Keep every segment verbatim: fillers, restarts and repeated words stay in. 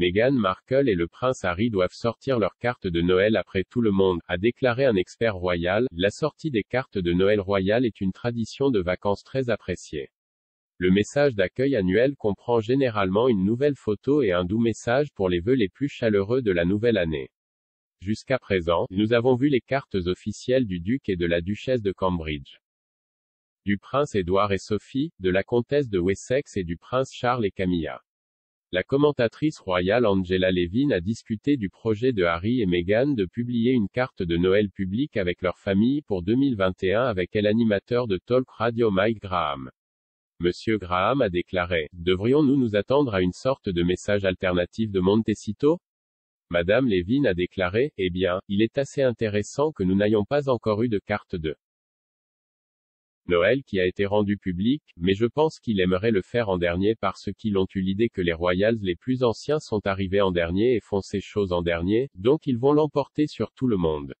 Meghan Markle et le prince Harry doivent sortir leurs cartes de Noël après tout le monde, a déclaré un expert royal. La sortie des cartes de Noël royales est une tradition de vacances très appréciée. Le message d'accueil annuel comprend généralement une nouvelle photo et un doux message pour les vœux les plus chaleureux de la nouvelle année. Jusqu'à présent, nous avons vu les cartes officielles du duc et de la duchesse de Cambridge, du prince Édouard et Sophie, de la comtesse de Wessex et du prince Charles et Camilla. La commentatrice royale Angela Levin a discuté du projet de Harry et Meghan de publier une carte de Noël publique avec leur famille pour deux mille vingt et un avec l'animateur de Talk Radio Mike Graham. Monsieur Graham a déclaré: « Devrions-nous nous attendre à une sorte de message alternatif de Montecito ?» Madame Levin a déclaré: « Eh bien, il est assez intéressant que nous n'ayons pas encore eu de carte de Noël qui a été rendu public, mais je pense qu'il aimerait le faire en dernier parce qu'ils ont eu l'idée que les Royals les plus anciens sont arrivés en dernier et font ces choses en dernier, donc ils vont l'emporter sur tout le monde. »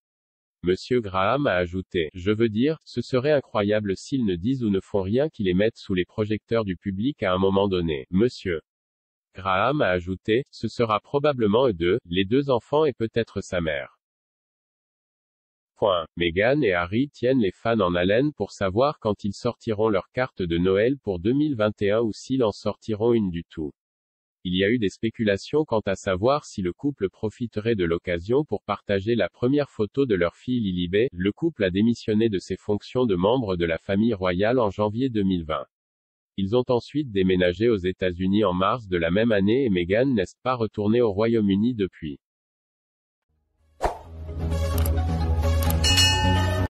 Monsieur Graham a ajouté: « Je veux dire, ce serait incroyable s'ils ne disent ou ne font rien qui les mettent sous les projecteurs du public à un moment donné. » Monsieur Graham a ajouté: « Ce sera probablement eux deux, les deux enfants et peut-être sa mère. » Meghan et Harry tiennent les fans en haleine pour savoir quand ils sortiront leur carte de Noël pour deux mille vingt et un ou s'ils en sortiront une du tout. Il y a eu des spéculations quant à savoir si le couple profiterait de l'occasion pour partager la première photo de leur fille Lilibet. Le couple a démissionné de ses fonctions de membre de la famille royale en janvier deux mille vingt. Ils ont ensuite déménagé aux États-Unis en mars de la même année et Meghan n'est pas retournée au Royaume-Uni depuis.